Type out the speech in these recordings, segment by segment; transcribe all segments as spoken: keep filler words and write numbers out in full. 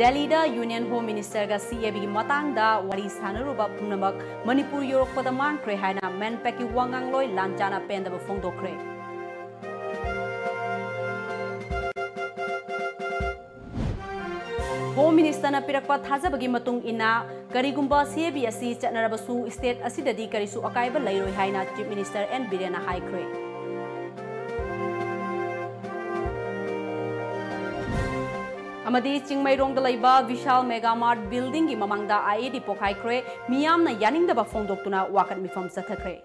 Delhi-da Union Home Minister ga C A B matangda wari sanaruba punamak Manipur yorokpada mangkre haina manpeki wangangloi lanchana pendaba fongdokre. Home Minister na pirakpa thajabagi matung ina karigumba C A B asi chatnarabasu state asidadi karisu akaiba lairoi haina Chief Minister N Biren haikre. Amadi Chingmairong Dalaiba, Vishal Mega Mart building in Mamangda Aedi Pokaikre, Miyamna Yaning the Bafong Doctuna, Wakat Mifam Satakre.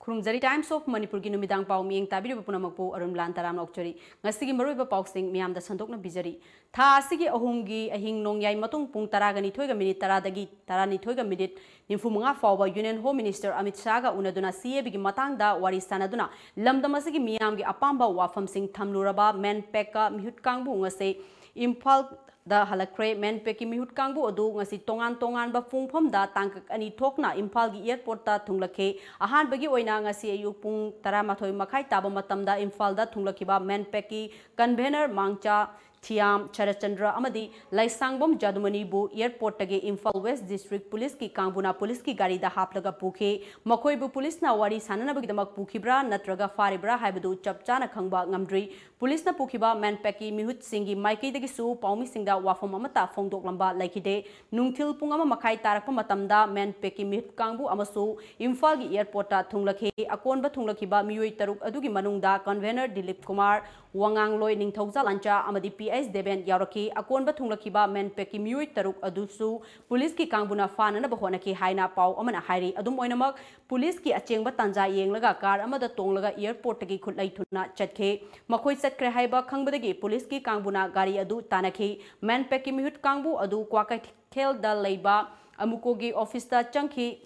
Kurumjari Times of Manipur Ginumidang Pau Ming Tabi Punamapu, Arum Lantaram Octori, Nasigi Maruba Pauxing, Miam the Santokna Bizari, Tasigi Ahungi, Ahing Nong Yai Matung Pung Taragani Toga Minute Taradagi, Tarani Toga Minute, Nifumunga Fawa, Union Home Minister Amit Shah ga Unaduna C A B Matangda, Wari Sanaduna, Lamda Masigi Miamgi Apamba Wafam Sing Tamnuraba, Men Pekka, Mhutkangbu Ngase, Imphal the Halakre, Men Peki Mhutkangbu Odu, Ngasi Tongan Tongan Bafung Pomda, Tank Ani Tokna, Imphal Airport Tunglake, Ahan Bagi Oina. Ayuk pung taramathoi makai taba matamda Imphal-da thunglakiba Manpeki convener Mangcha Thiam Charachandra amadi Laisangbom Jadumani bu airport-ge Imphal West District Police ki Kangbuna Police ki gari da haplaga pukhe makoibu Police na wari sananabagidmak pukhibra natraga faribra haibudu chapchana khangba ngamdri Police na pukhiba Manpeki Mihut Singhi maikidagi su paumi singda wafam amata fongdoklamba laikide nungthil pung ama makai tarakpa matamda Manpeki Mihut Kangbu amasu Imphal-gi airport-ta thunglakhe Akon Batungakiba, Miui Taruk Adugi Manungda, Convener Dilip Kumar, Wangang Loy Ningthoza Lancha, Amadi P S Deben Yaroki, Akon Batungakiba, Manpeki Miui Taruk Adusu, Police ki Kangbuna Fan and Bahonaki, Haina Pau, Amana Hari, Adum Oinamak, Police ki Acheng Batanza Yang Laga Kar, Amada Tonglaga Airport Taki Kutlaituna, Chatke, Makoi Sakre Haiba, Kangbadagi, Police ki Kangbuna, Gari Adu, Tanaki, Manpeki Mihut Kangbu, Adu Kwaka Kel da Laiba, Amukogi, Officer Chunky.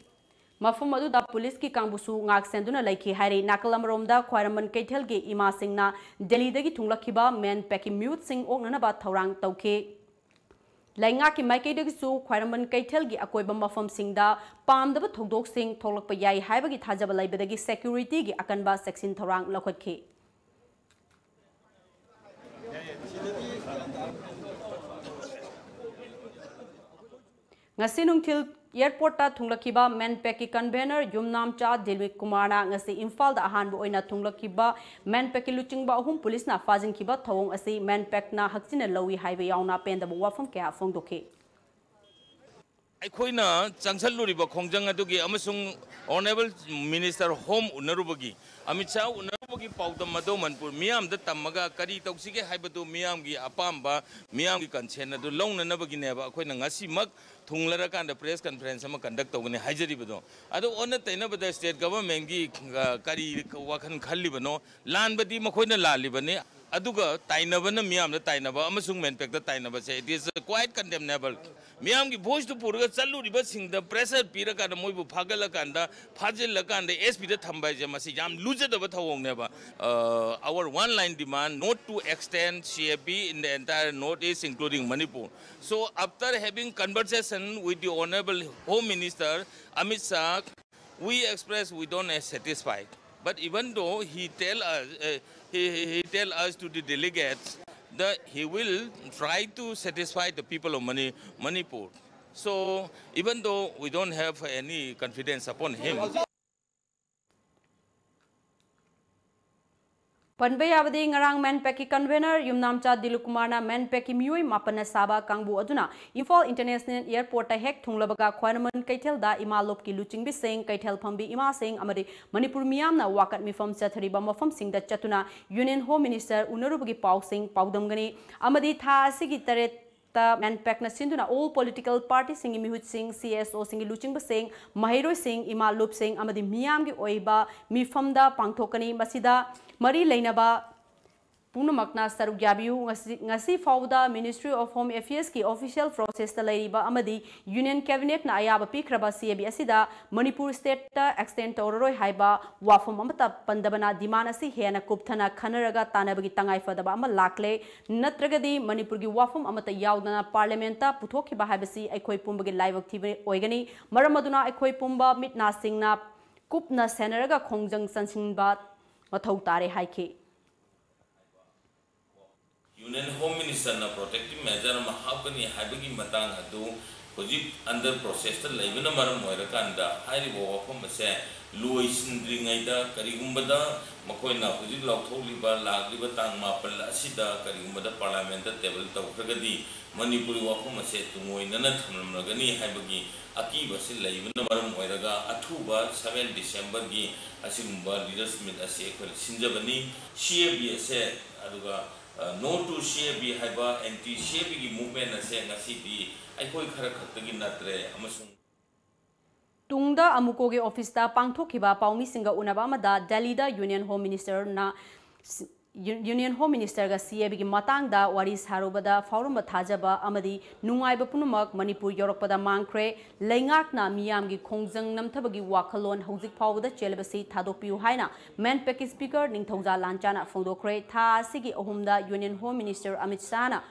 Mafumadu da police ki Kambusu ngak senduna laiki hari nakalamromda Khwairaman Kaithelge Ima Singna Delhi dagi thunglakiba Manpeki Mihut Singh oknana ba thaurang tauke Lainga ki maikei dagi su Khwairaman Kaithelge akoiba mafam singda pamdaba thokdok sing tholakpa yai haibagi thajaba laibadagi security gi akanba section thaurang lakhotkhe Ngasi nungthil Airport ta thunglakiba Manpeki convener Yumnam Cha Dilip Kumarna ngasi Imphal da ahanbu oina thunglakiba Manpeki luchingba ahum police na fajinkiba thawong asi Manpeki na hakchina lawi highway yauna pendaba wafam kya fongdoke ꯑꯩꯈꯣꯏꯅ ꯆꯪꯁꯜꯂꯨꯔꯤꯕ ꯈꯣꯡꯖꯪ ꯑꯗꯨꯒꯤ ꯑꯃꯁꯨꯡ honourable minister home ꯎꯅꯔꯨꯕꯒꯤ ꯑꯃꯤꯠ ꯁꯥ ꯎꯅꯔꯨꯕꯒꯤ ꯄꯥꯎꯗꯝ ꯑꯗꯨ ꯃꯅꯤꯄꯨꯔ ꯃꯤꯌꯥꯝꯗ ꯇꯝꯃꯒ ꯀꯔꯤ ꯇꯧꯁꯤꯒꯦ ꯍꯥꯏꯕꯗꯨ ꯃꯤꯌꯥꯝꯒꯤ ꯑꯄꯥꯝꯕ ꯃꯤꯌꯥꯝꯒꯤ ꯀꯟꯁꯦꯟ ꯑꯗꯨ ꯂꯧꯅꯅꯕꯒꯤꯅꯦꯕ ꯑꯩꯈꯣꯏꯅ ꯉꯁꯤꯃꯛ ꯊꯨꯡꯂꯔꯀꯥꯟꯗ ꯄ꯭ꯔꯦꯁ ꯀꯟꯐꯔꯦꯟꯁ ꯑꯃ ꯀꯟꯗꯛ ꯇꯧꯒꯅꯤ ꯍꯥꯏꯖꯔꯤꯕꯗꯣ ꯑꯗꯨ ꯑꯣꯟꯅ ꯇꯩꯅꯕꯗ ꯁ꯭ꯇꯦꯠ ꯒꯚꯔꯟꯃꯦꯟꯒꯤ ꯀꯔꯤ ꯋꯥꯈꯜ ꯈꯜꯂꯤꯕꯅꯣ ꯂꯥꯟꯕꯗꯤ ꯃꯈꯣꯏꯅ ꯂꯥꯜꯂꯤꯕꯅꯤ Aduga, Tainavana Miam, the Tainava, Amasung Manpeki, the Tainava say it is quite condemnable. Miam Gibosh to Purga, Salu reversing the pressure, Piraka, Moibu Pagalakanda, Pajalakanda, S P the Tambaja, Yam, Luja the Batawong never. Our one line demand not to extend C A B in the entire Northeast, including Manipur. So, after having conversation with the Honorable Home Minister Amit Shah, we express we don't satisfy. But even though he tell us, uh, he, he tell us to the delegates that he will try to satisfy the people of Manipur. So even though we don't have any confidence upon him. Panbay Avadi Ngarang Manpeki Convener, Yumnam Cha Dilip Kumarna, Manpeki Mui Mapana Saba Kangbu Aduna, Imphal International Airport a hek Thunglabaga Khwairaman Kaithelda, Imalopki Luching Bising, Kaitel Pambi Ima Singh, Amadi Manipur Miyamna Wakat Mifam Chathari Bamafam Singh the Chatuna, Union Home Minister Unarubugi Pau Singh, Paudamgani, Amadi Tha Sigitaret. Manpeki Sinduna, all political parties singing Mihut Singh, C S O singing Luching Basing, Mahiro Singh, Imal Lup Singh, Amadi Miyamgi Oiba, Mifamda, Pangtokani, Masida, Mari Lainaba, पूर्णमकना सरुक याबियु ngasi fauda Ministry of Home Affairs ki official process ta laiba amadi Union Cabinet na ayaba pikraba C A B asida Manipur state ta extend tororoi haiba wafum amata pandabana demand asi hena kupthana khanaraga tanabagi tangai fadaba ama lakle natragadi Manipur gi wafum amata yaudana parliament ta puthokhiba haibasi aikoi pumbagi live active oigani maramaduna aikoi pumba mitna singna kupna senaraga khongjang sansingba mathau tare haike Union Home Minister na protective measure mahapani habagi matang adu hojik under process ta laibana maram moiraka anda hairi wafam ase luoi sindri ngaida karigumbada makoina hojik lautholi ba lagliba tang mapal asida karigumbada parliament table tawkragadi manipuri wafam ase tungoina na thamlamragani habagi akiba sil laibana maram moiraga athuba seventh December gi asigumba leaders meet ase khol sinjabani C A B ase aduga Uh, no to C A B haiba anti C A B gi movement ase ngasi di aikoi khara khatagi natre amasung tungda amukoge office ta pangthokiba paumi singa unaba amada Delida Union Home Minister na Union Home Minister ga C A B gi matangda waris harobada forum thajaba amadi nungaiba punumak Manipur yorokpada mangkre leingakna miyam gi khongjang namthaba gi wakhalon hojik phawda chelbasi thadopiu haina man pack speaker ningthongja lanchana phongdokre tha sigi ohumda Union Home Minister Amit Shah na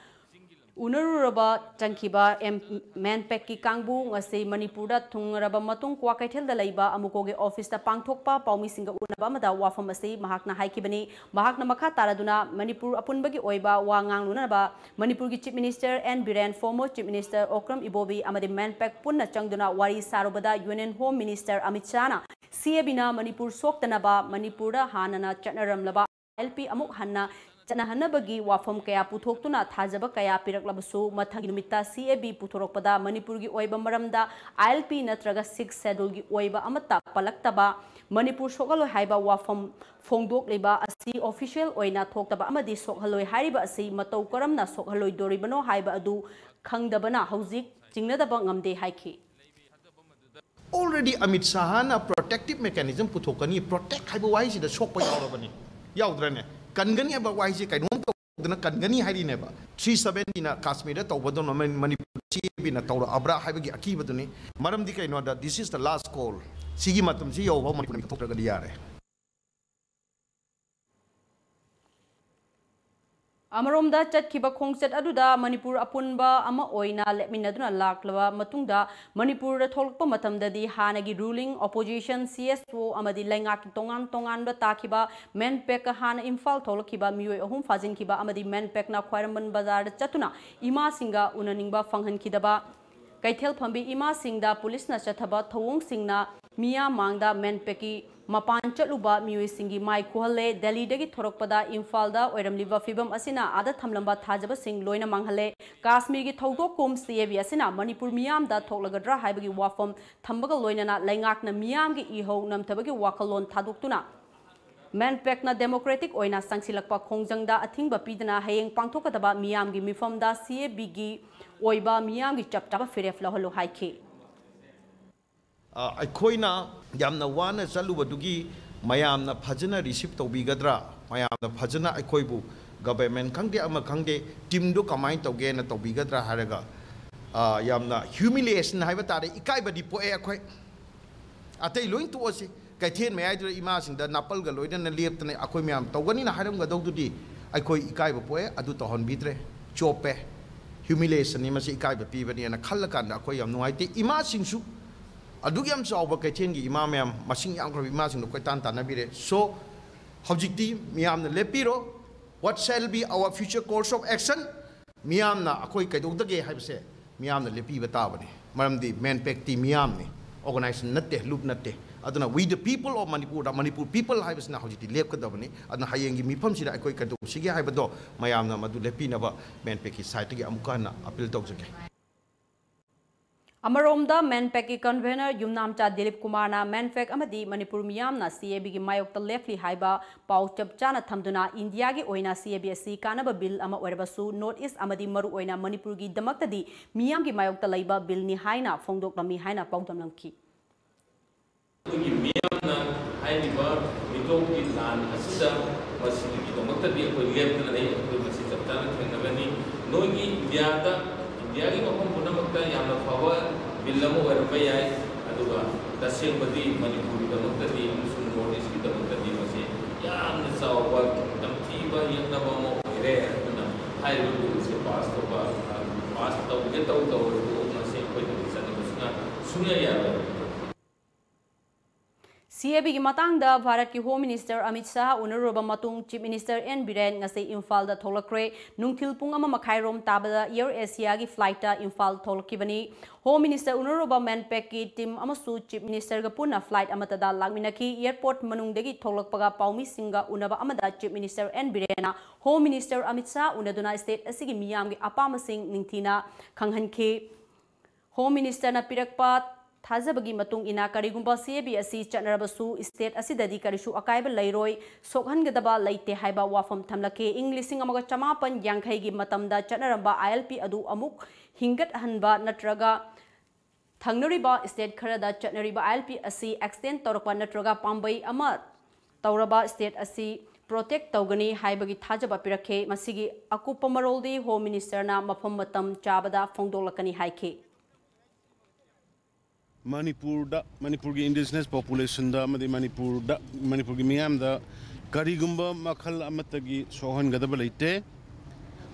unaruraba tankiba man pack ki kangbu ngase Manipur da thungraba matung kwa kaithel da laiba amukoge office ta pangthokpa paumi singa bamada wafam ase mahakna haikibani mahakna makha taraduna Manipur apunbagi oiba wa ngangluna ba Manipur gi Chief Minister and Biren former Chief Minister Okram Ibobi amade manpack punna changduna wari sarobada Union Home Minister Amit Shah na C A B na Manipur soktana ba Manipur da hanana chatnaramlaba I L P amuk hanna चनाहना बगी वाफम कया पुथोक्तुना थाजब कया पिरकलबसु मथंगि नुमिता C A B पुथोरकपदा मणिपुर गी ओइबा मरमदा I L P नत्रगा six schedule गी ओइबा अमता पलक्तबा मणिपुर सोगलोय हाइबा वाफम फोंगदोकलेबा असि ऑफिशियल ओइना थोक्तबा अमदि सोगलोय हाइबा असि मतौ करमना सोगलोय दोरिबनो हाइबा अदु खंगदबना हौजिक चिंगनादबा ngमदे हाइखि ऑलरेडी अमित शाहना प्रोटेक्टिव मेकनिजम पुथोकनि प्रोटेक्ट हाइबा वाइसि द सोकपा यावरबनि यावद्रने Kangani about why she can Kangani Hari never. Three seven in a Casmida, Tobadon, Manipur, Chibina, Abra, Havaki, Akibaduni, Madam Dika, know that this is the last call. Sigi Matumzi or Woman Tokadiare. Amaromda Chatkiba Kongset Aduda, Manipur Apunba, Ama Oina, Leminaduna Laklava, Matunda, Manipur Tolpa Matamda, the Hanagi ruling, opposition, C S O, Amadi Langak, Tongan, Tongan, Takiba, Men Pekka Han, Imphal, Tolkiba, Mue, Hum Fazin Kiba, Amadi Men Pekna, Quaraman Bazar, Chatuna, Ima Singa, Unaningba, Fanghan Kidaba, Kaitel Pambi, Ima Singda, Polisna Chataba, Tawong Singna, Mia Mangda, Men Peki. Mapancha Luba Mui Singi Mai Kuhale, Delhi Degi Torokpada, Imfalda, Oram Liva Fibam Asina, Ada Tamlamba Tajaba Singh, Loina Manghale, Kasmigi Togokum, C A B Asina, Manipur Miam, that Tolagadra, Haibagi Wafam, Tambaga Loina, Langakna Miamgi, Iho, Nam Tabagi Wakalon, Taduktuna. Man Pekna Democratic Oina Sangsilakpa Kongjangda, Athingba Pidana, Haying Pantokataba, Miamgi, Mifamda, C A B G, Oiba, Miamgi Chaptaba Firefla Holo Haiki. I coina Yamna one as Alubadugi, Mayamna Pajana receipt of Bigadra, Mayamna Pajana Akoibu, Government Kangi Amakangi, Timdu Kamaint again at Bigadra Haraga. Yamna humiliation Hivatari, Ikaiba di Poe Aquai. Ate Luin to Osi, Katin may either imagine the Napal Galoidan and Lieptan Aquimiam, Toganina Haram Gadogudi, Akoi Ikaiba Poe, Aduta Hon Bitre, Chope, humiliation, Imasi Ikaiba Pivani and a Kalakanda Akoyam Noite, Imagine Shu. Adugam so over Katingi, Imam, Machine Uncle Imagine, the Quetanta Nabire. So, Hojiti, Miamna Lepiro, what shall be our future course of action? Miamna, Akoika, Dogay, have said, Miamna Lepi Batavani, Madam the Man Pecti Miamni, organizing Nate, Loop Nate. I don't know, we the people of Manipur, the Manipur people have now Hojiti Lepkadavani, and Hayangi Mipamsi, Akoika, Sigi Habado, Mayamna, Madu Lepinava, Man Pecki, Saiti, Amukana, Apil Dogs again. Amaromda Manpeki convener Yumnamcha Dilip Kumarna Manpek Amadi Manipur Miyamna C A B gi Mayokta Lefli Haiba Pau Chapchana Thamduna India gi Oina C A B asi Kanaba Bill ama oirabasu North East Amadi Maru Oina Manipur gi Damakadi Miyam gi Mayokta Laiba Bill ni Haina Fongdokla mi Haina Paudamlangki Miyamna Haiba ꯈꯨꯗꯣꯡꯒꯤ ꯂꯥꯟ ꯑꯁꯤꯗ ꯃꯁꯤꯒꯤꯗꯃꯛꯇꯗꯤ ꯑꯩꯈꯣꯏ ꯂꯦꯞꯇꯅ ꯂꯩ ꯑꯩꯈꯣꯏ ꯃꯁꯤ ꯆꯞ ꯆꯥꯅ ꯊꯦꯡꯅꯒꯅꯤ ꯅꯣꯏꯒꯤ ꯏꯟꯗꯤꯌꯥꯗ ꯏꯟꯗꯤꯌꯥꯒꯤ ꯃꯐꯝ ꯄꯨꯝꯅꯃꯛꯇ ꯌꯥꯝꯅ ꯐꯕ ꯕꯤꯜ ꯑꯃ ꯑꯣꯏꯔꯝꯕ ꯌꯥꯏ ꯑꯗꯨꯒ ꯇꯁꯦꯡꯕꯗꯤ ꯃꯅꯤꯄꯨꯔꯒꯤꯗꯃꯛꯇꯗꯤ ꯑꯃꯁꯨꯡ ꯅꯣꯔꯠ ꯏꯁꯀꯤꯗꯃꯛꯇꯗꯤ ꯃꯁꯤ ꯌꯥꯝꯅ ꯆꯥꯎꯕ ꯇꯝꯊꯤꯕ ꯌꯦꯛꯅꯕ ꯑꯃ ꯑꯣꯏꯔꯦ ꯑꯗꯨꯅ ꯍꯥꯏꯔꯤꯕ ꯕꯤꯜꯁꯦ ꯄꯥꯁ ꯇꯧꯕ ꯄꯥꯁ ꯇꯧꯒꯦ ꯇꯧ ꯇꯧꯔꯕ ꯃꯁꯤ ꯑꯩꯈꯣꯏꯗꯗꯤ ꯆꯠꯅꯕꯁꯤꯅ ꯁꯨꯡꯌꯥ ꯌꯥꯔꯣꯏ C A B ki matangda Bharat ki Home Minister Amit Shah unaruba matung Chief Minister N Biren ngasai Imphal da tholakre nungthil pung ama makhai rom tabada Air Asia gi flight ta Imphal tholakibani Home Minister unaruba manpek ki team amasu Chief Minister ga puna flight amata da lagminaki airport manungdagi tholakpaga paumi singa unaba amada Chief Minister N Birena Home Minister Amit Shah unaduna state asigi miyam gi apama sing ningthina khanghanki Home Minister na pirakpa थाजबगी मतुंग इना करिगुंबा C A B असी चनरबसु state असी ददी करिसु अकाइब लैरोय सोखनगदबा लैते हाइबा वाफम थमलके इंग्लिशिंग अमग चमापन यांखैगी मतमदा चनरबा I L P अदु अमुक हिंगत हनबा नत्रगा थंगनरिबा स्टेट खरदा चनरिबा I L P असी एक्सटेंड तोरपा नत्रगा पांबई अमा तौरबा स्टेट असी प्रोटेक्ट तौगनी हाइबगी थाजबा पिरखे मसिगी अकुपमरोलदी होम मिनिस्टर ना मफम मतम चाबदा फोंगदोलकनी हाइखे Manipur da Manipurgi indigenous population da amadi Manipur da Manipurgi miyam da karigumba makhal amatagi sohan gadaba leite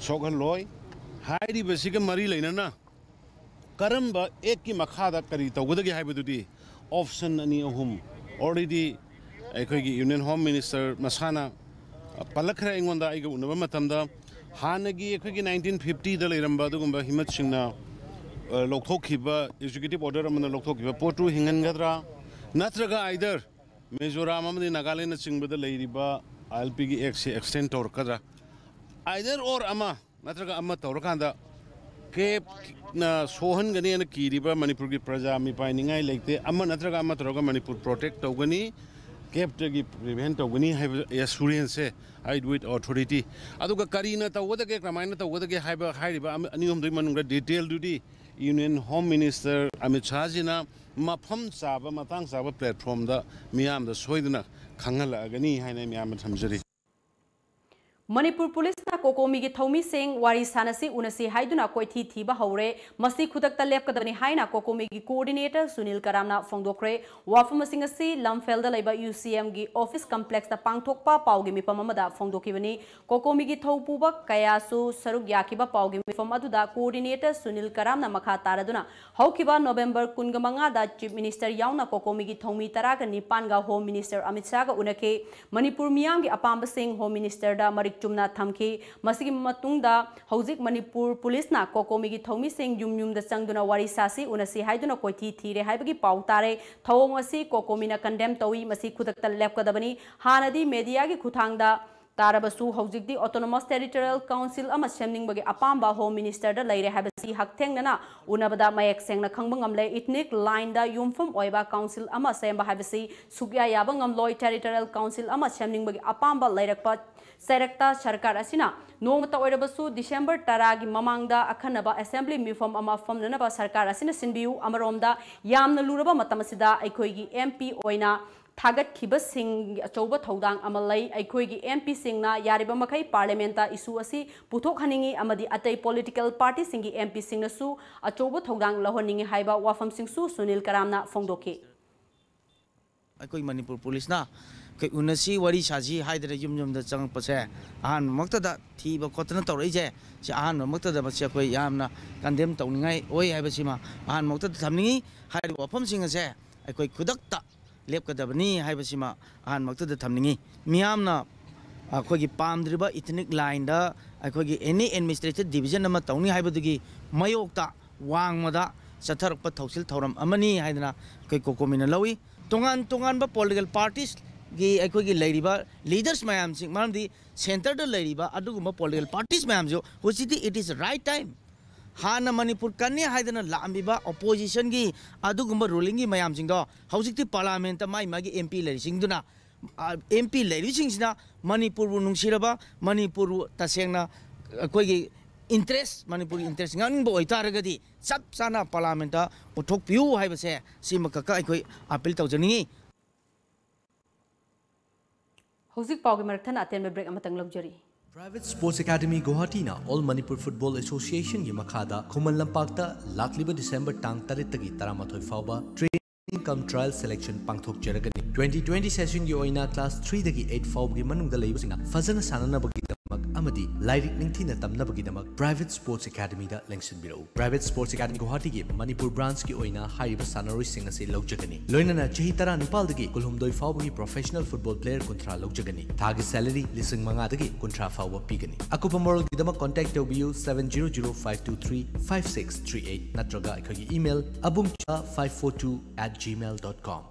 sohan loy hairi basiga mari leina na karamba ek ki makha da kari tawudagi haibududi option ani ahum already aikogi union home minister masana palakra ingonda aiga unaba matamda hanagi aikogi nineteen fifty da leiramba dugumba himat singna Lokhokiba executive order among the Lokhokiba Portu Hingangadra Natraga either Mizoram among the Nagalina Singh with the Lady Ba I L P X extent or Kadra either or Ama Natraga Ama Torkanda Cape Sohan Gani and Kiriba Manipuri Praja Mi Pining I like the Ama Natraga Ama Troga Manipur protect Togani Cape Tagi prevent Togani have assurance I do it authority Aduka Karina Tawadaka Ramana Tawadaka Hyber Hyriba Anum Diman detailed duty. Union Home Minister Amit Shah jina mapham saba matang saba platform da miyam da soidna khangala agani haina miyam thamjari Manipur Police na kokomi gi thomi sing wari sanasi unasi haiduna koithi thiba haure masi khudakta lepkadani haina kokomi gi coordinator Sunil Karamna phongdokre wafam sing asi Lamfellda laiba U C M gi office complex da pangthokpa paugi mipam amada phongdokibani kokomi gi thaupuba kayasu saruk yakiba paugi mipam aduda coordinator Sunil Karamna makha taraduna haukiba November kungamanga da Chief Minister yauna kokomi gi thomi taraga nipan ga Home Minister Amit Shah ga unake Manipur miyam gi apamba sing Home Minister da marik चुमना थमखी मसिगी मतुंगदा हौजिक Manipur police ना कोकोमिगी थौमी सेंग युम युम द चंगदुना वारी सासी उनसी हाइदुना कोइथि थिरे हाइबगी पाउतारे थौमसी कोकोमिना कंडेम तौई मसी खुदकत लेपकदबनी हानदी मीडिया गी खुथांगदा तारबसु हौजिकदी ऑटोनोमस टेरिटोरियल काउंसिल अम सेमनिंगबगी अपामबा होम मिनिस्टर द लैरे हाबसी हकथेंगना उनबदा मयक सेंगना खंगबंगमले इथनिक लाइन दा युमफम ओयबा काउंसिल अम सेमबा हाबसी सुग्या याबंगमलोय टेरिटोरियल काउंसिल अम सेमनिंगबगी अपामबा लैरकपा Sarakta Sarkar Asina, Nomata Orabasu, December Taragi Mamangda, Akanaba, Assembly Mifam Ama from Nanaba Sarkar Asina Sinbiu, Amaromda, Yamna Luraba Matamasida, Aikoigi M P Oina, Tagat Kibas Singh, Choba Todang Amalay, Aikoigi M P Singna, Yaribamakai, Parliamenta, Isuasi, Putok Haningi, Amadi Atay Political Party Singi M P Singnasu, Achoba Todang Lahoningi Haiba, Wafam Singsu, Sunil Karamna, Fondoki. Akoi Manipur Police na. Unasi wari saji hai dera yum yum da chang pase an makta da thi ba kotna torai je si an makta da basia koi yamna kandem tawningai oi hai basima an makta da thamni hai ro pham singa se koi kudak ta lep ka da bani hai basima an makta da thamni miyamna koi gi pam driba ethnic line da koi gi any administrative division ma tawni hai badugi mayok ta wang ma da sathar pa thosil thoram amani hai na koi kokomina lawi tongan tongan ba political parties कि एक कोई लड़ीबा leaders में हम सिंह मान the centre डर लड़ीबा अटूगु में political parties में हम जो होती थी इट इस राइट टाइम हाँ न मणिपुर कन्या है तो न लांबीबा ऑपोजिशन की अटूगु में रोलिंग की में हम सिंह दो हाउसिंग थी पार्लियामेंट में मागी एमपी लड़ी सिंह दुना एमपी लड़ी सिंह ना मणिपुर वो नुकसीरबा मणिपुर तस्यंगना कोई interest Manipuri interest ngan bo itaragadi sab sana parliament ta uthok piu haibase simakaka koi appeal tawjani Hozik Pauge Marathon Aten Break Amatang Luxury. Private Sports Academy Guwahatina All Manipur Football Association Yamakada Kuman Lampakta Latliba December Tang Taritagi Taramatoi Fauba Training Come Trial Selection Pangthok Jaragani twenty twenty Session Yoina Class three Dagi eight Faugi Manung the Labusina Fazana Sanana Bagidamak Amadi Lyric Nintina Tamna Bagidamak Private Sports Academy da Lengsen Biro Private Sports Academy Guwahati Manipur Branch Ki Oina Hariba Sanaroi Singase Logjagani Loinana Chehitara Nepal Dagi Kulhumdoi Faugi Professional Football Player Kuntra Logjagani Target Salary Lising Manga Dagi Kuntra Fawa Pigani Akupa Moral Gidamak Contact W seven zero zero five two three five six three eight Natraga Ikagi email abumcha five four two at gmail dot com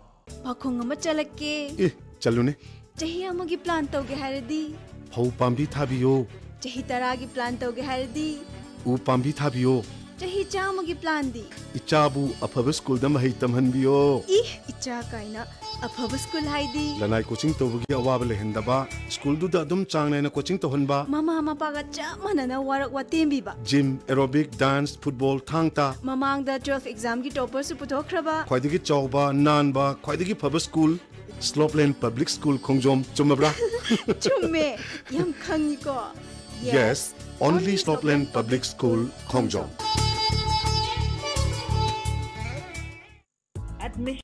Pakung Machalake Eh Chalune Chehiyamagi plan toge haridi. How pambi thabio. Chehi taragi plan toge haridi. U pambi thabio. Chehi chamagi plan di. Ichabu apaba school dam hai tamhanbio. Eh icha kaina apaba school hai di. Lanai coaching tobugi awable hendaba. School du da dum changna na coaching tohunba. Mama mama ga chamana na warak watembi ba. Gym, aerobic, dance, football, thangta. Mamang da twelfth exam gi topper su putokhraba. Khoidigi chawba nanba khoidigi apaba school. Slopland Public School, Kongjom, Chumabra. Chumme, Yam Kangiko. Yes, only Slopland Public School, Kongjom. Admission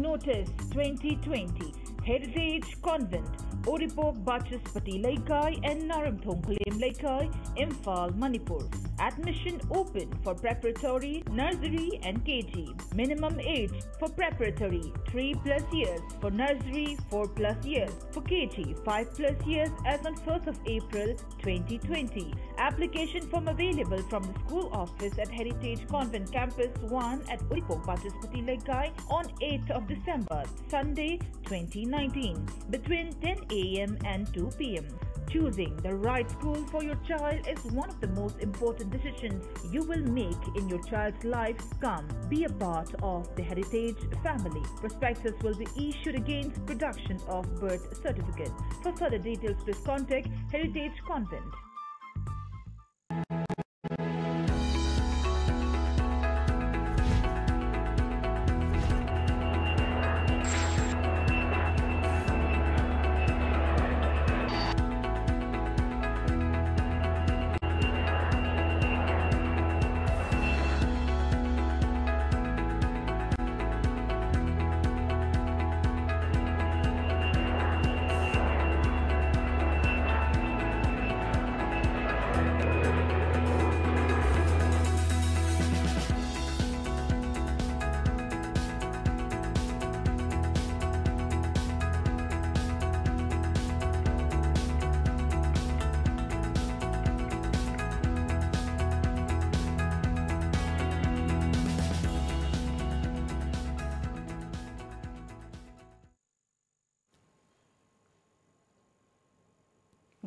Notice twenty twenty, Heritage Convent, Oripok Bachaspati Laikai and Naram Thongkulem Laikai, Imphal, Manipur. Admission open for preparatory, nursery and K G. Minimum age for preparatory three plus years, for nursery four plus years, for K G five plus years as on first of April twenty twenty. Application form available from the school office at Heritage Convent Campus one at Oripok Bachaspati Laikai on eighth of December, Sunday twenty nineteen, between ten a m and two p m Choosing the right school for your child is one of the most important decisions you will make in your child's life. Come, be a part of the Heritage family. Prospectus will be issued against production of birth certificate. For further details, please contact Heritage Convent.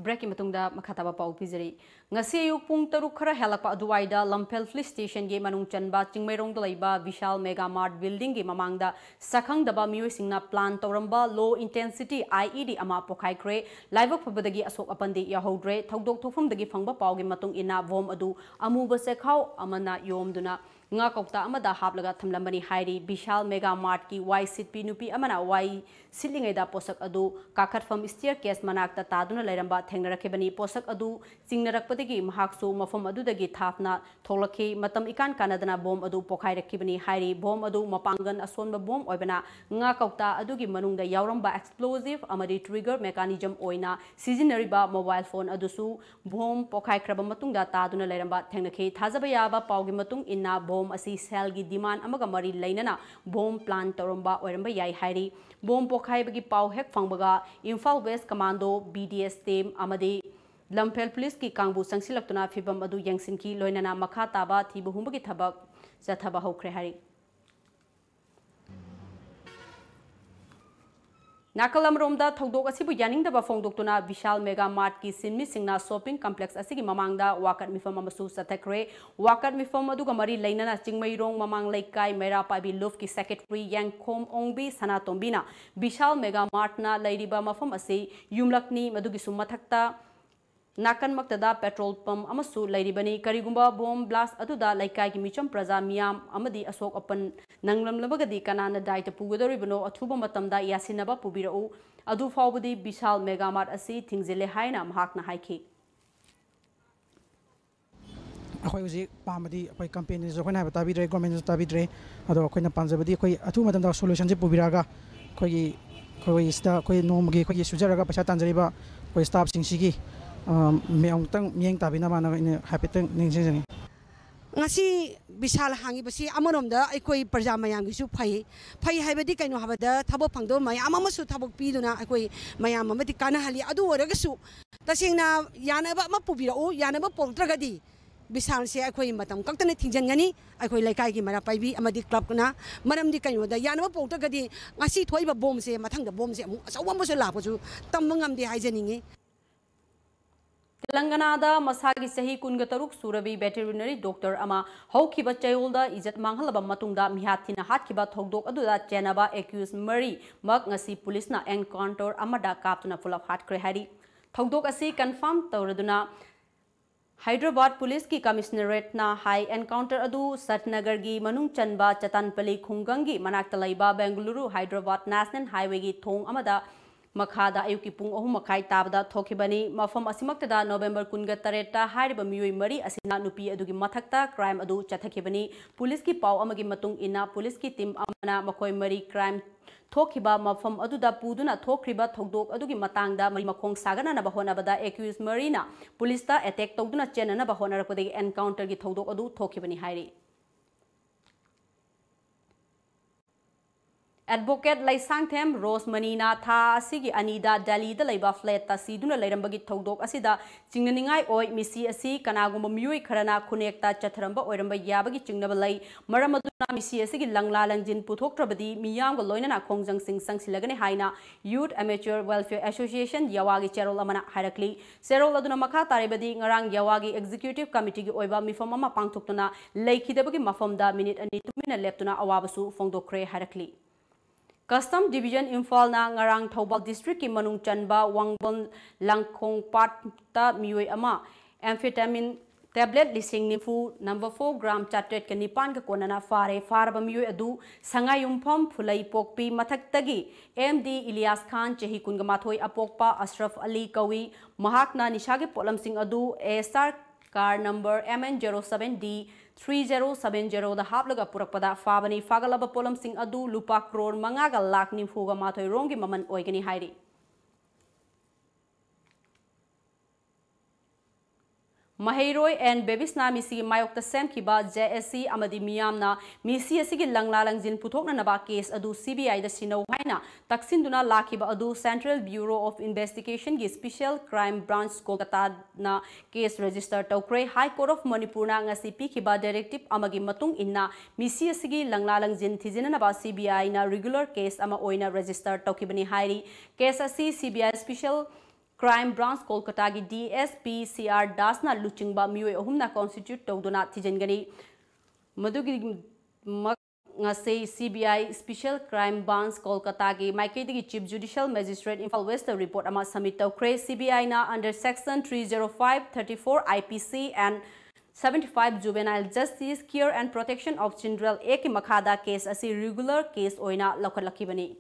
Break in Matunda, Makataba Pau Pizari. Naseu Puntarukra Helapa Duida, Lamfellpat Station Game Anung Chanba, Chingmerong Laiba, Vishal Mega Mart Building Game Amangda, Sakang Daba Mu Singna Plant Toramba, Low Intensity I E D Amapokai Cray, Live Pabadagi Asok upon the Yahodre, Togdok Tofum the Gifanga Pau Matung Ina Vom Adu, Amuba Sekau, Amana Yom Duna. Ngakokta amada haplaga thamlambani hairi Vishal Mega Mart ki Y sitpi nupi amana Y sitlingai da posak adu kakhatfam staircase manakta taduna lairamba thengarakebani posak adu chingnarakpadagi mahaksu mafam adudagi thapna tholakhi matam ikan kanadana bom adu pokhairakibani hairi bom adu mapangan asonba bom oibana ngakokta adugi manungda yauramba explosive amadi trigger mechanism oina seasonariba mobile phone adusu bom pokhaikraba matungda taduna lairamba thengnakhi thajabayaba paugi matung inna bom Asi Selgi Diman Amaga Mari Lainana, Bomb Plant Toromba Oramba Yai Hari, Bomb Pokai Bagi Pau Hek Fangbaga, Imphal West Commando, B D S Team, Amade, Lamfellpat Ki Kangbu Sangsilaktuna Fibam Adu Yangsinki, Loinana Makataba, Tibuhumbagi Tabak, Zataba Hokrehari. Nakalam Romda Togdok Asibu Yaning the Bafong Doctuna, Vishal Mega Mart Ki Sinmi Singna Shopping Complex Asigi Mamangda, Wakat Mifamasu Satakre, Wakat Mifamadugamari Lainana, Chingmairong Mamang Laikai, Mera Pabi Lufki Secretary, Yankom Ongbi, Sanatombina, Vishal Mega Martna, Lady Bamafamasi, Yumlakni, Madugisum Matakta. Nakan Maktada petrol pump amasu Lairibani Karigumba bomb blast atuda Laikai Micham Praza Miam Amadi Asok upon Nanglam Labagadi Kanana died to Pugodoribano, Atuba Matamda Yasinaba Pubiro, Adu Fawdi, Vishal Mega Mart Asi, Thingzele Hainam Hakna Haiki. Hoyzi, Pamadi, by companies of Nabatabi, government of Tabidre, Adoquina Panzabadi, Atumadam solutions to Pubiraga, Koyi Koyista, Koyi Nomgi, Koyi Suzaraga, Pachatanzariba, Koy Stab Singshiki. Meongtang meong tabina mana ini happy teng ningsing ni. Ngasi Vishal hangi besi amarom dah ikoi perjama yang gisu pay pay hai bedi kainu habda thabok pangdo maya amamasu thabok pido na ikoi maya amameti kana hali adu orang gisu. Tasing na yana ba mapubira o yana ba poltra gadi Vishal si ikoi matam kau tane tingjan gani ikoi Laikai ki mana pay bi amadi club na maram di kainu dah yana ba poltra gadi ngasi thoi ba bom si matang da bom si awam bosu laposu tambangam di hai jeningi. Telanganada Masagi Sahi Kungataruk Surabi veterinary doctor Ama Hokiba Chayolda Izat Manghalaba Matunda Mihatina Hatkiba Thogdok Aduda Chenaba accused Murray Magasi Police na encounter Amada Kaptuna full of Hatkre Hari. Thogdok Asi confirmed Tauraduna Hyderabad Police ki Commissionerate na high encounter Adu Satnagar gi Manung Chanba Chatanpali Khungangi Manaktalaiba Bengaluru Hyderabad National Highway gi Thong Amada Makada Ayukipung Ohumakai Tabda Tokibani Mafam Asimaktada November Kunga Tareta Hariba Mui Mari Asina Nupi Adugi Matakta crime Adu Chatakibani Poliski Pau Amagi Matung Ina Poliski Tim Amana Makoi Mari crime Tokiba Mafam Aduda Puduna Tokriba Togdok Adugi Matangda Marimakong Sagana Nabahonabada accused Marina Polista attack Togduna Chena Nabahona Kodi encounter Gitogdok Adu Tokibani Hari. Advocate Laisangthem Rose Manina Tha Asigi Anida Delhi the Laiba Flat Tasi Duna Lairambagi Togdok Asida Chingningai Oi Misi Asi Kanagumba Mui Karana Kunekta Chatramba Oiramba Yabagi Chingnabalai Maramaduna Misi Asigi Langla Langjin Puthoktrabadi Miyam Loinana Kongjang Sing Sang Silagani Haina Youth Amateur Welfare Association Yawagi Cherol Amana Hirakli Serol Aduna Makha Taribadi Ngarang Yawagi Executive Committee Oiba Mifamama Pangtokuna Laikidabagi Mafamda Minute and Nitumina Leptuna Awabasu Fongdokre Hirakli. Custom Division Imphal na Ngarang Thobal District ki Manung Chanba Wangbon Langkhongpat ta Mioi Ama Amphetamine Tablet Lising Nifu number four gram Chatret ka Nipan ka Konana Fare Farba Mioi Adu Sangayumpham Phulai Pokpi Mathaktagi M D Ilyas Khan Chehi Kungamathoi Apokpa Ashraf Ali Kawi Mahakna Nishagi Polamsing Adu A S R car number M N zero seven D three zero seven zero the Hablaga Purapada Fabani Fagalaba Polam Singh Adu Lupa Crore Mangaga Lakni Fuga Matoi Rongi Maman Oigani Hairi. Maheiroi and Bebisna Misi Mayokta Semkiba J S C Amadi Miyamna Misi Asigi Langlalang Jin Putokna Naba case Adu C B I the Sino Haina Taksinduna Lakiba Adu Central Bureau of Investigation Gi Special Crime Branch Kolkata na case register Tokre High Court of Manipur na ngasi pikiba directive amagi matung inna Misi Asigi Langlalang Jin Thijina Naba C B I na regular case ama oina register Tokibani Hairi case asi C B I Special Crime Branch Kolkata ki D S P C R Dasna Luchingba Mioi Ohumna constitute Togdona Tijangani Madugi Ngase C B I Special Crime Branch Kolkata ki Maikedi Chief Judicial Magistrate Imphal West report ama submit Tokre C B I na under section three oh five thirty-four I P C and seventy-five Juvenile Justice Care and Protection of Children Act Makada case as a regular case oina Lokalakibani.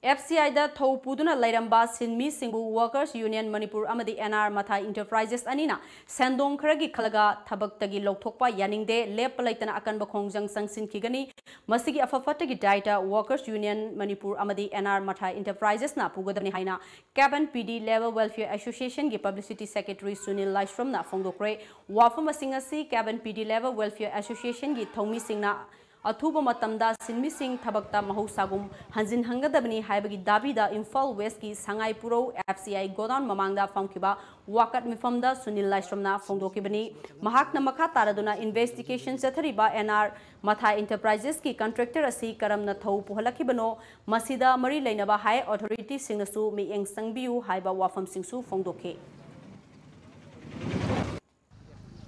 F C I da Thau Puduna Lairamba Sinmi Singhu Workers Union Manipur Amadi N R Mathai Enterprises Anina Sandong Kharagi Khalaga Thabaktagi Lokthokpa Yaningde Lepalaitana Akanba Kongjang Sangsin Kigani Masigi Afafatagi Daita Workers Union Manipur Amadi N R Mathai Enterprises na Pugadani Haina C A B and P D Labour Welfare Association Gi Publicity Secretary Sunil Laishram na Fongdokre Wafama Singasi C A B and P D Labour Welfare Association Gi Thomi Singh na Athuba Matamda Sinmi Singh Thabakta Mahou Sagum Hanjin Hangadabani Haibagi Dabida Imphal West ki Sangaipuro F C I Godown Mamangda Fangkiba Wakat Mifamda Sunil Laishramna Fongdokibani Mahakna Makha Taraduna Investigation Chathariba N R Mathai Enterprises ki Contractor Asi Karamna Thau Puhalakibano Masida Mari Lainaba High Authority Singsu Miyeng Sangbiu Haiba Wafam Singsu Fongdoke.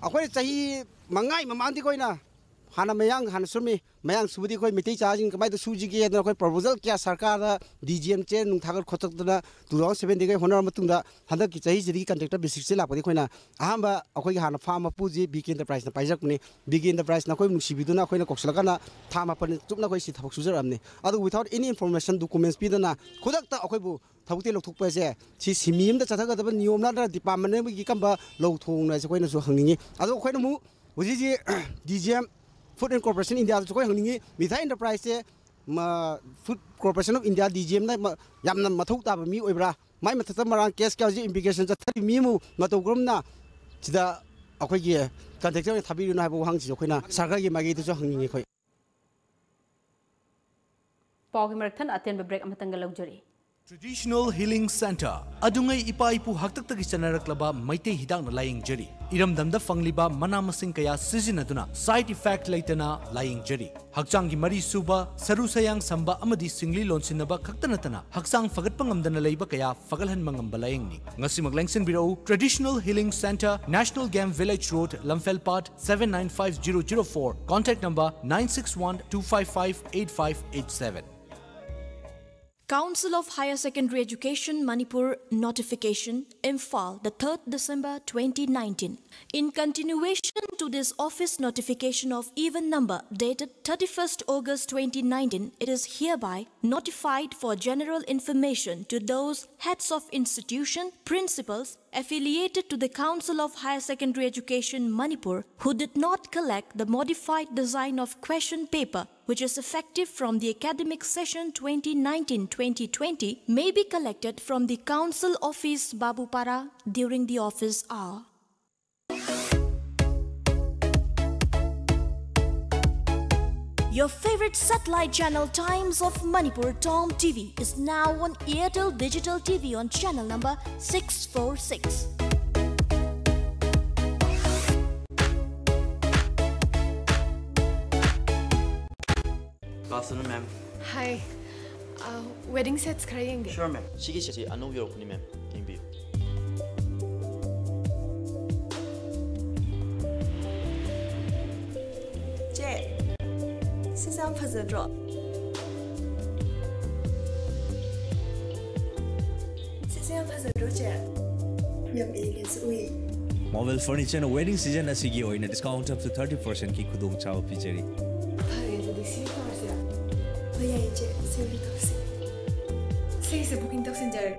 Akhoi chahi mangai mamandi koina Hana Mayang Hansumi, Mayang Sudi Koi Miti charging by the Suji and the proposal Kia Sarkara, D G M Chen, Tagar Kotana, Duran Seven Day Honor Matunda, Hanaki conductor Bisila Podikona, Ahamba, Okoyana Farma Puzi, Big Enterprise, the Pizakuni, Big Enterprise Nako Shibiduna Koina Kokslagana, Tama Pan Tuknakoi Suzamne. Other without any information documents Pidana, Kodakta Okobu, Tautelo Tukpeze, Simim the Sataka New Nada Department Gikamba, Low Tone as a Quena Zuhangi, other Quenu, Uzi D G M Food Corporation of India to Mitha Enterprise Food Corporation of India D G M Yamna Matuta Mi Ibra, my Matamaran case implications at Mimu, Matogrumna, Tida Akoye, Contactor Tabi Nabu Hangs Okina, Saragi Magito Hangi. Pogmerton attend break Matanga luxury. Traditional Healing Center Adungai Ipaipu Haktaki Sanaraklaba Maite Hidang Lying Jerry. Iram Damda Fangliba Manama Sinkaya Sizinaduna Side Effect Laitana Lying Jerry. Haksangi Mari Suba Sarusayang Samba Amadi Singli Lonsinaba Kaktanatana Haksang Fagatpangam Danalaiba Kaya Fagalhan Mangamba Layingni. Ngasimag Langsen Bureau Traditional Healing Center National Game Village Road Lamfellpat seven nine five zero zero four Contact number nine six one two five five eight five eight seven. Council of Higher Secondary Education, Manipur, Notification, Imphal, the third December twenty nineteen. In continuation to this office notification of even number dated thirty-first August twenty nineteen, it is hereby notified for general information to those heads of institution, principals, affiliated to the Council of Higher Secondary Education, Manipur, who did not collect the modified design of question paper, which is effective from the academic session twenty nineteen twenty twenty, may be collected from the Council Office, Babupara, during the office hour. Your favorite satellite channel Times of Manipur T O M T V is now on Airtel Digital T V on channel number six four six. Good afternoon, ma'am. Hi. Uh, wedding sets karayenge. Sure, ma'am. Shiki seti anu yorokuni, ma'am. Kimbi. Che. Sisam phazadro. Sisam phazadro che. Yam elegance ui. Mobile furniture na wedding season na sigi hoina discount up to thirty percent ki khudung chao picheri. Hai jadi si parsia. Hoya je sevi tokse. Sei se booking toksen jar.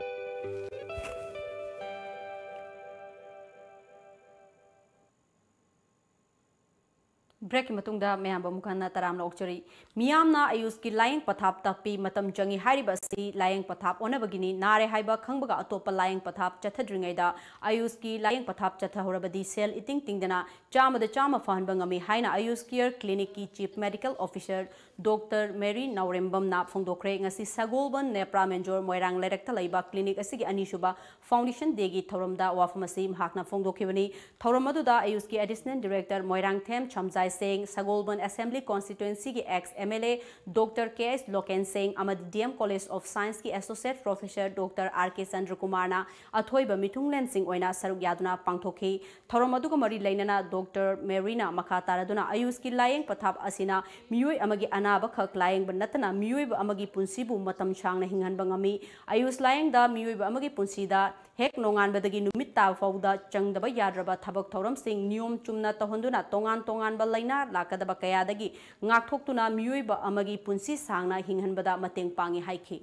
Break matungda mayamba mukhanna taramna okchari miyamna ayus ki lying pathap tapi matam jangi hariba si lying pathap onabagini nare haiba khangbaga atopa lying pathap chathadringaida ayus ki lying pathap chathahorabadi cell eating tingdana chama da chama fahanba ngami haina ayus care clinic ki chief medical officer Doctor Mary Naurembam na phongdokre ngasi Sagolban Nepra Menjor Moirang Lerekta Laiba clinic asigi anishuba foundation degi thoramda wafamasi mhakna phongdokhibani thoramadu da ayus ki additional director Moirang them Chamzai Singh, Sagolban Assembly Constituency ki ex-M L A Doctor K S Loken Singh, Amad D M College of Science ki Associate Professor Doctor R K Chandra Kumarna, Athoiba Mithunglen Singh oina saruk yaduna pangthokhi. Thoramadu mari lainana Doctor Marina Makataraduna ayus ki layeng pathap asina miyoi amagi anaba khak layeng banatana miyoi ba amagi punsi bu matam changna hingan bangami ayus layeng da miyoi ba amagi punsi da hek nongan badagi numit ta fauda changdaba yadraba thabak thoram Singh niyom chumna tahonduna tongan tongan ba laina lakadaba kayadagi ngakthokuna miyoi ba amagi punsi sangna hinghanbada mateng pangi haiki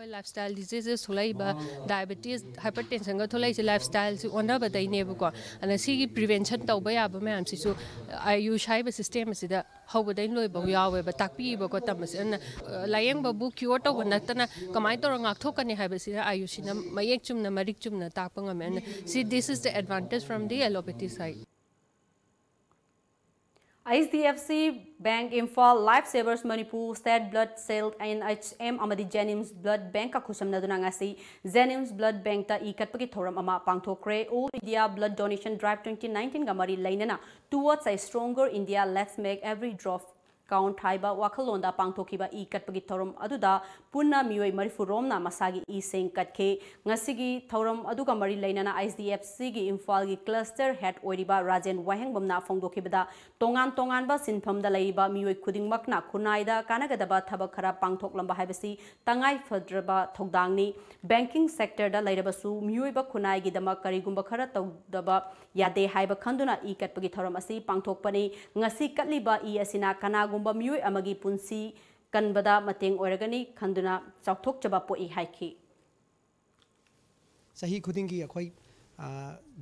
lifestyle diseases holai ba diabetes hypertension ga tholai se lifestyle se ona badai ne bu ko ana si gi prevention taw ba ya ba ma am si su ayu shai ba system se da how badai loi ba ya we ba takpi ba ko tam se na layeng ba bu cure taw na tana kamai taw rang thok ani ha ba si ayu si na mayek chum na marik chum na tak pang am see this is the advantage from the allopathy side. I D F C Bank Imphal Lifesavers Manipur State Blood Cell and H M Amadi Jenims Blood Bank ka khusam naduna ngasi Jenims Blood Bank ta ikatpagi thoram ama pangthokre All India Blood Donation Drive twenty nineteen ga mari lainana towards a stronger India let's make every drop count haiba wakalonda pangthokiba e katpagi thorom aduda punna mioi marifu romna masagi e sing katke ngasigi thorom aduga mari lainana I D F C gi Imphal gi cluster head oiriba Rajen Wahengbamna phongdokibada tongan tongan ba sinpham da laiba mioi khudingmakna khunaida kanagadaba thabak khara pangthoklamba haibasi tangai fadraba thogdangni banking sector da lairabasu mioi ba khunai gi dama karigumba khara tawdaba yade haiba khanduna e katpagi thorom asi pangthokpani ngasi katliba e asina kanagumba mioi amagi punsi kanbada mateng oiragani khanduna chawthok chaba po e haiki sahi khudingi akhoi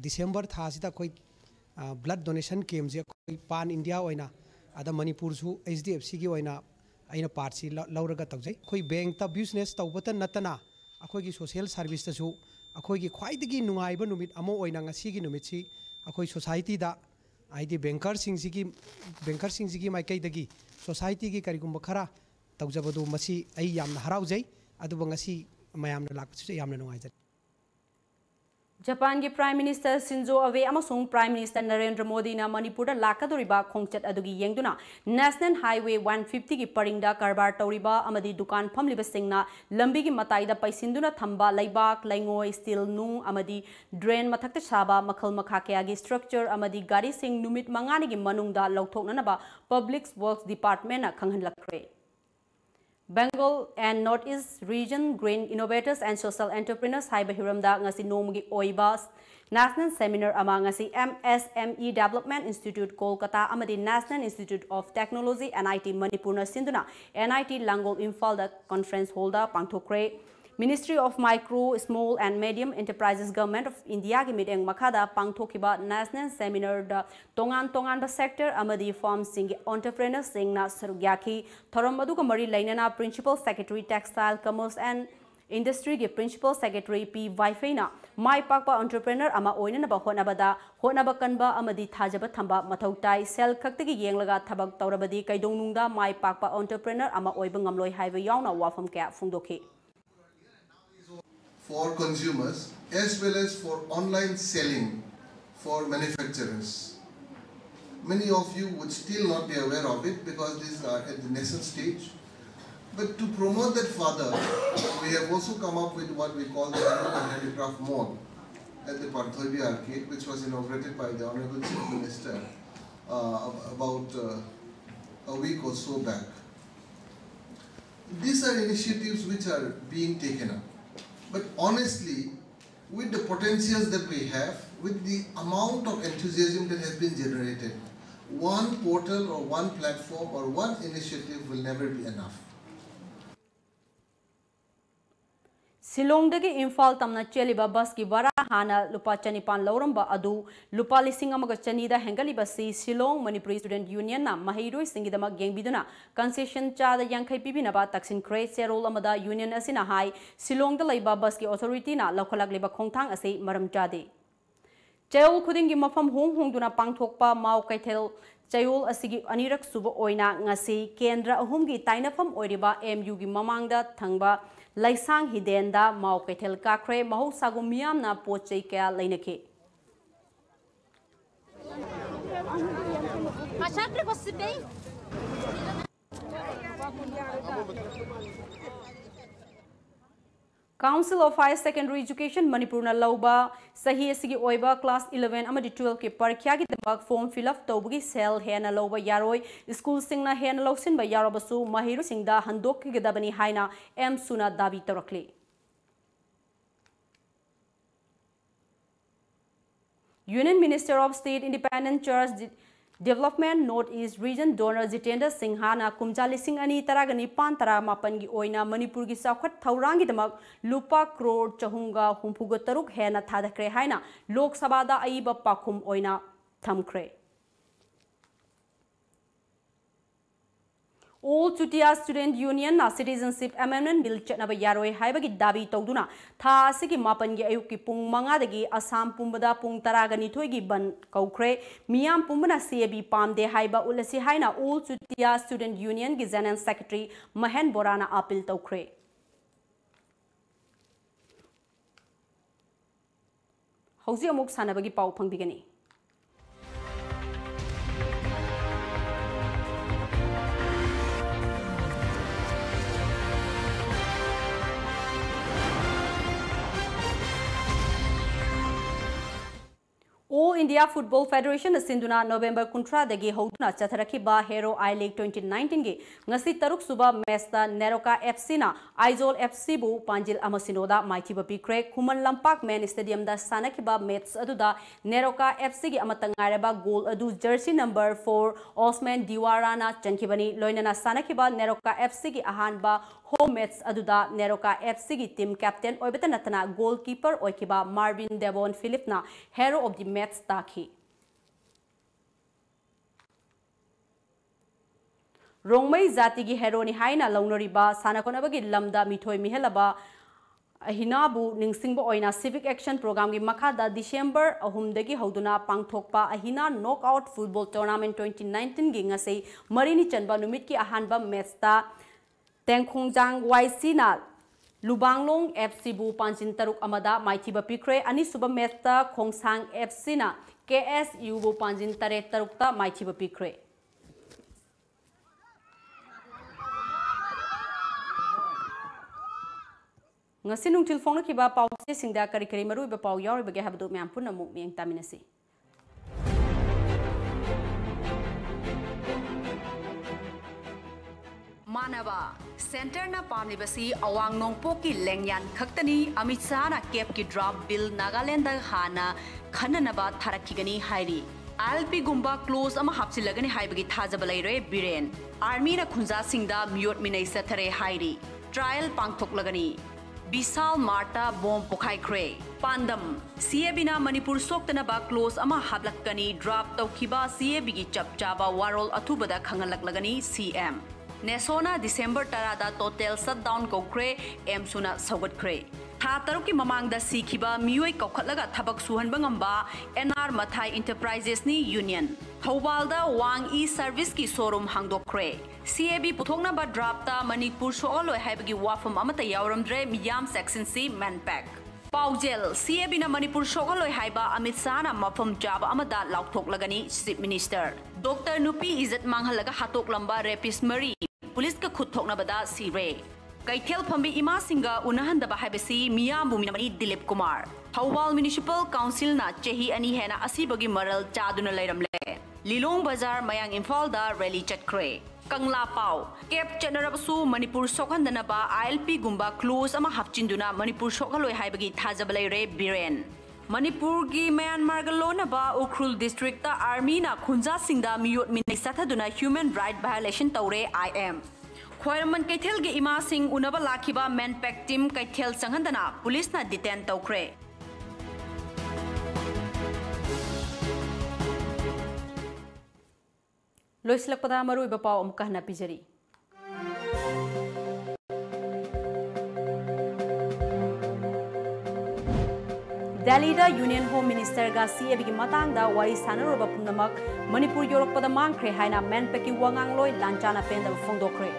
December thasida khoi blood donation camps ya khoi pan India oina ada Manipur su H D F C gi oina aina party lauraga tawjai khoi bank ta business tawbata natana akhoi gi social service ta su akhoi gi khwai digi nungaiba numit amo oina ngasi gi numit si akhoi society da aidi banker sing si gi banker sing si gi mai kai dagi society gi karigum khara tawjabadu masi ai yamna haraujai adu bangasi mayamna lakchu yamna nungaijai Japan Prime Minister Shinzo Abe amasung Prime Minister Narendra Modi na Manipur da lakadoriba khongchat adugi yengduna National Highway one fifty gi paringda karbar tauriba amadi dukan phamliba singna lambi gi mataida paisinduna thamba laibak laingoi steel nung amadi drain mathakta saba makhal makha kya gi structure amadi gari sing numit mangani gi manungda lauthokna ba Public Works Department na khanghan lakre Bengal and Northeast Region Green Innovators and Social Entrepreneurs haiba hiramda ngasi nomugi oiba National Seminar ama ngasi M S M E Development Institute Kolkata amadi National Institute of Technology N I T Manipur na sinduna N I T Langol Imphal da conference holder pangthokre Ministry of Micro, Small and Medium Enterprises Government of India gi mideng makhada pangthokiba National Seminar da tongan tongan ba sector amadi farm sing entrepreneurs sing na sarugyaki thorom adu ko mari lainana Principal Secretary Textile Commerce and Industry gi Principal Secretary P Waifeina mai pakpa entrepreneur ama oinana ba honabada honaba kanba amadi thajaba thamba mathautai sel khaktagi yenglaga thabak tawrabadi kaidongnungda mai pakpa entrepreneur ama oiba ngamloi haiba yauna wafam kya phungdokhi for consumers as well as for online selling for manufacturers. Many of you would still not be aware of it because these are at the nascent stage. But to promote that further, we have also come up with what we call the Animal Handicraft Mall at the Parthoibi Arcade, which was inaugurated by the Honorable Chief Minister uh, about uh, a week or so back. These are initiatives which are being taken up. But honestly, with the potentials that we have, with the amount of enthusiasm that has been generated, one portal or one platform or one initiative will never be enough. Silongdagi Imphal tamna cheliba bus ki vara hana lupa chanipan lauramba adu lupa lising amaga chanida hengaliba si Silong Manipuri Student Union na mahiroi singidama gengbiduna concession cha da yankhai pibina ba taksin crate serol amada union asina hai Silongda laiba bus ki authority na lokhalak leba khongthang ase maram chade Chayol khudingi mafam hong hong duna pangthokpa mau kaithel Chayol asigi anirak suba oina ngasi kendra ahum gi tainafam oiriba M U gi mamangda thangba Laisang Hidenda Mau Ketel Kakre Maho Sagumiam na Poche Kea Laineke. Council of Higher Secondary Education Manipur na lauba sahi asigi oiba class eleven amadi twelve ke parikya gi dabak form fill up tawbugi cell hena lauba yaroi school singna hena lausin ba yarobasu mahiru singda handok ki gadabani haina M Suna dabi tarakle Union Minister of State Independent Church Development Northeast Region Donor Jitendra Singhana Kumjali Singh Ani Taragani Pantara Mapangi Oina Manipur gi Saukhat Thaurangi Damak Lupa Crore Chahunga Humpuga Taruk Hena Thadakre Haina Lok Sabha da Aiba Pakum Oina Thamkre All Chutia Student Union na Citizenship Amendment Bill Chetnaba Yaroi Haibagi Dabi Togduna Tha Siki Mapangi Ayuki Pung Mangadagi Assam Pumbada Pung Taragani Twigi Ban Kaukre Miam Pumbana C A B Palm De Haiba Ulasi Haina All Chutia Student Union Gizanan Secretary Mahen Borana Apil Taukre Hausi Amuk Sanabagi Pau Pangbigani India Football Federation asinduna November kuntra dagi houtuna chatharaki ba Hero I League twenty nineteen gi ngasi taruk suba mesta Neroca F C na Aizol F C bu panjil amasinoda maithiba pikre Khuman Lampak Man Stadium da sanaki ba match aduda Neroca F C gi amatangaira ba goal adu jersey number four Osman Diwara na chankibani loinana sanaki ba Neroca F C gi ahan ba home match aduda Neroca F C gi team captain oibeta natana goalkeeper oikiba Marvin Devon Philip na hero of the match takhi Rongmai Zati gi hero ni haina launoriba sanakonabagi lamda mithoi mihelaba Ahinabu Ningsingbo oina civic action program gi makhada December ahum degi hoduna pangthokpa ahina knockout football tournament twenty nineteen gi ngasei marini chanba numit ki ahanba match ta Tengkhongjang Y C na Lubanglong F C bu panchin taruk amada maithiba pikre ani suba match ta Khongsang F C na K S U bu panchin tare tarukta maithiba pikre ngasi nungtil phone kiba pau se singda kari kari maru ba pau yaw ba ge habdu myam puna mu myang taminasi Manaba Center na pamlibasi awang nongpo ki lengyan khaktani Amit Shah na cap ki drop bill Nagaland hana khananaba tharakhigani hairi I L P gumba close ama hapsi lagani haibagi thajabalaire re Biren Army na khunja singda miyot minai sathare hairi trial pangthok lagani Vishal Marta bomb pokhai kre Pandam C A B na Manipur soktana ba close ama hablakani drop tawkhiba C A B gi chapchaba warol athubada khangalak lagani C M Nesona December tarada total shutdown kokre emsuna saugat kre tha taruki mamangda sikhiba miyoi kokhatlaga thabak suhan bangamba N R Mathai Enterprises ni union Thawalda Wang E service ki showroom hangdok kre C A B puthokna ba drop ta Manipur sooloi haibagi wafam amata yauramdre miyam section C manpack Paujel C A B na Manipur sooloi haiba Amit Shah na mafam jaba amada lauthok lagani chief minister Doctor Nupi Izzat manghalaga hatok lamba rapist mari police ka khuthokna bada sire Kaitel phambi ima singa unahanda ba haibasi miyam buminamani Dilip Kumar Thawal municipal council na chehi ani hena asibagi maral chaduna leiramle Lilong Bazar Mayang Imphal da rally chatkre Kangla Pau, Cap Chanarabasu, Manipur Sokhandanaba, I L P Gumba, Close Ama Hapchinduna, Manipur Sokaloi Haibagi, Thajabalai Biren. Manipur Gi Myanmar Galonaba, Ukrul District, the Army na Khunja Singda, Miyot Minisataduna, Human Right Violation Taure, I M. Khoiraman Kaitel Gi Ima Singh Unaba Lakiba, Manpack Team Kaitel Sanghandana, Police na Detain Taukre. Loislak pada maru iba pau amukah na pijari. Delhi da Union Home Minister ga C A B ki matang da wari sanar ba punamak Manipur yorok pada mangkre haina manpeki wangang loi lanchana penda fongdokre.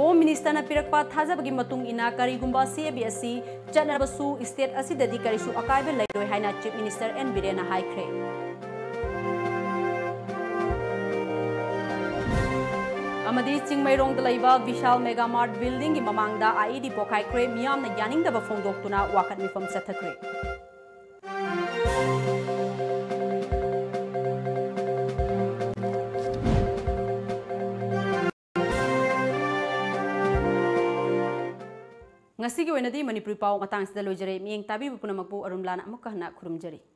Home Minister na pirakpa thajabagi matung ina karigumba C A B S C chanarabasu state asidadi karisu akaibe lairoi haina Chief Minister N Biren haikre. Amadi Chingmairong da laiba Vishal Mega Mart building gi mamangda I E D pokhai kre miyam na yaningda ba fongdoktuna wakat mifam sathakre. Ngasi ki oinadi Manipur pau matang sida loijare miyeng tabi bu punamakbu arumlana amukahna khurumjari